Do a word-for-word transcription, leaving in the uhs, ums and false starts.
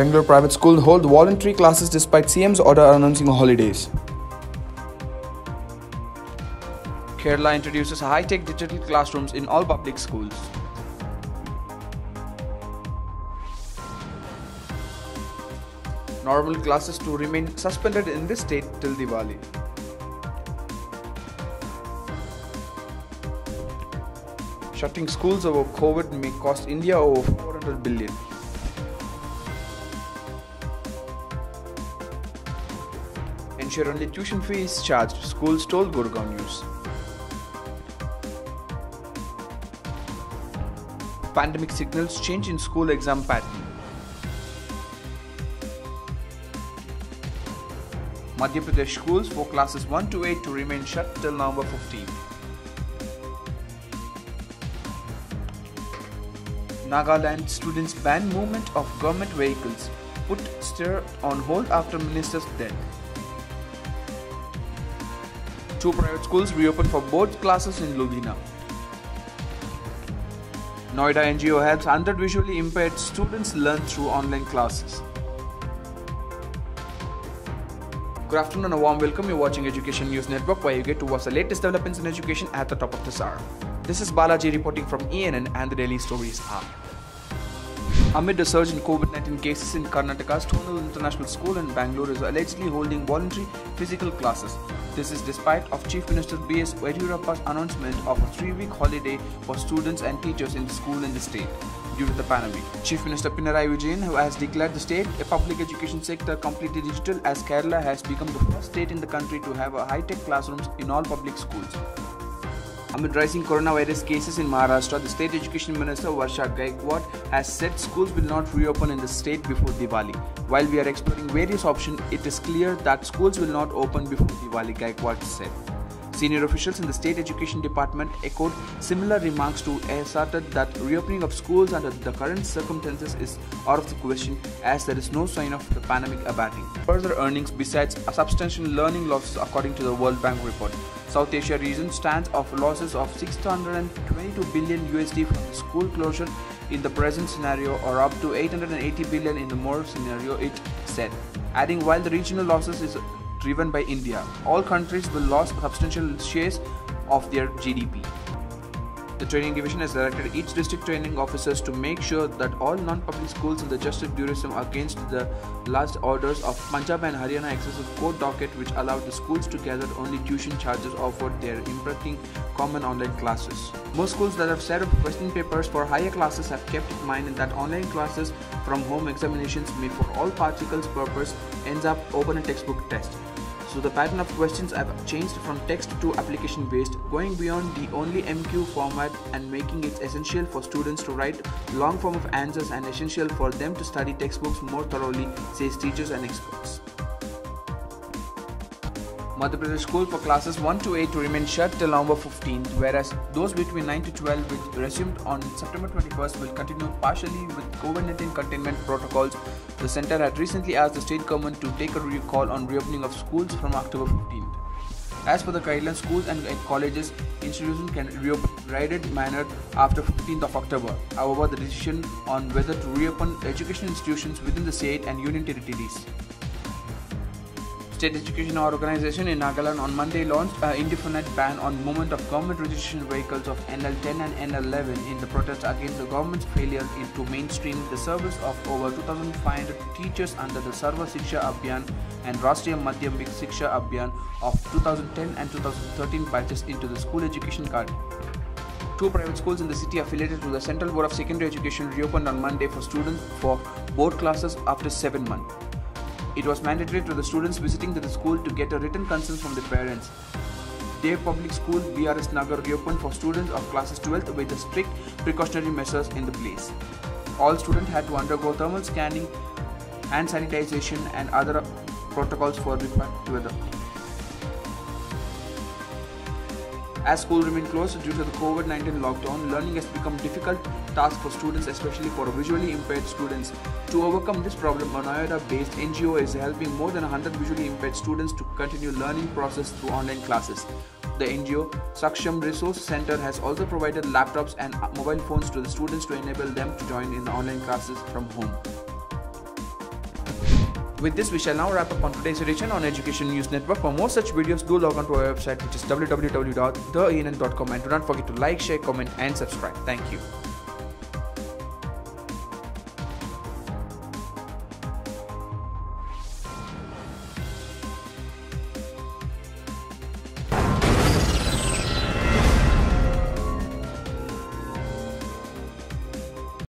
Bengaluru private school hold voluntary classes despite C M's order announcing holidays. Kerala introduces high-tech digital classrooms in all public schools. Normal classes to remain suspended in this state till Diwali. Shutting schools over COVID may cost India over four hundred billion. Ensure only tuition fee is charged, schools told Gurgaon News. Pandemic signals change in school exam pattern. Madhya Pradesh schools for classes one to eight to remain shut till November fifteenth. Nagaland students ban movement of government vehicles, put stir on hold after minister's death. Two private schools reopen for both classes in Ludhiana. Noida N G O helps one hundred visually impaired students learn through online classes. Good afternoon and a warm welcome. You're watching Education News Network, where you get to watch the latest developments in education at the top of this hour. This is Balaji reporting from E N N and the Daily Stories app. Amid a surge in COVID nineteen cases in Karnataka, Stonehill International School in Bangalore is allegedly holding voluntary physical classes. This is despite of Chief Minister B S Yediyurappa's announcement of a three-week holiday for students and teachers in the school in the state due to the pandemic. Chief Minister Pinarayi Vijayan, who has declared the state a public education sector completely digital, as Kerala has become the first state in the country to have a high-tech classrooms in all public schools. Amid rising coronavirus cases in Maharashtra, the State Education Minister Varsha Gaikwad has said schools will not reopen in the state before Diwali. While we are exploring various options, it is clear that schools will not open before Diwali, Gaikwad said. Senior officials in the State Education Department echoed similar remarks to asserted that reopening of schools under the current circumstances is out of the question, as there is no sign of the pandemic abating. Further earnings besides a substantial learning loss, according to the World Bank report. South Asia region stands of losses of six hundred twenty-two billion U S D from the school closure in the present scenario, or up to eight hundred eighty billion in the more scenario, it said, adding while the regional losses is driven by India, all countries will lose substantial shares of their G D P. The training division has directed each district training officers to make sure that all non-public schools in the justice tourism against the last orders of Punjab and Haryana excessive court docket, which allowed the schools to gather only tuition charges offered their impacting common online classes. Most schools that have set up question papers for higher classes have kept in mind that online classes from home examinations may for all particles purpose ends up open a textbook test. So the pattern of questions have changed from text to application based, going beyond the only M C Q format and making it essential for students to write long form of answers and essential for them to study textbooks more thoroughly, says teachers and experts. Madhya Pradesh school for classes one to eight to remain shut till November fifteenth, whereas those between nine to twelve which resumed on September twenty-first will continue partially with COVID nineteen containment protocols. The center had recently asked the state government to take a recall on reopening of schools from October fifteenth. As per the guidelines, schools and colleges institutions can reopen in a graded manner after fifteenth of October. However, the decision on whether to reopen education institutions within the state and union territories. State Education Organization in Nagaland on Monday launched an indefinite ban on movement of government registration vehicles of N L ten and N L eleven in the protest against the government's failure to mainstream the service of over two thousand five hundred teachers under the Sarva Shiksha Abhiyan and Rashtriya Madhyamik Shiksha Abhiyan of two thousand ten and two thousand thirteen batches into the school education card. Two private schools in the city affiliated to the Central Board of Secondary Education reopened on Monday for students for board classes after seven months. It was mandatory to the students visiting the school to get a written consent from the parents. Their public school B R S Nagar reopened for students of classes twelfth with the strict precautionary measures in the place. All students had to undergo thermal scanning and sanitization and other protocols for respect to weather. As schools remain closed due to the COVID nineteen lockdown, learning has become a difficult task for students, especially for visually impaired students. To overcome this problem, a Noida-based N G O is helping more than one hundred visually impaired students to continue learning process through online classes. The N G O, Saksham Resource Center, has also provided laptops and mobile phones to the students to enable them to join in the online classes from home. With this, we shall now wrap up on today's edition on Education News Network. For more such videos, do log on to our website, which is w w w dot the e n n dot com, and do not forget to like, share, comment and subscribe. Thank you.